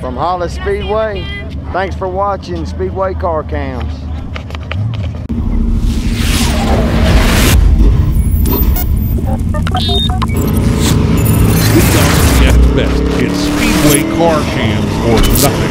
From Hollis Speedway, thanks for watching Speedway Car Cams. At the best, it's Speedway Car Cams or nothing.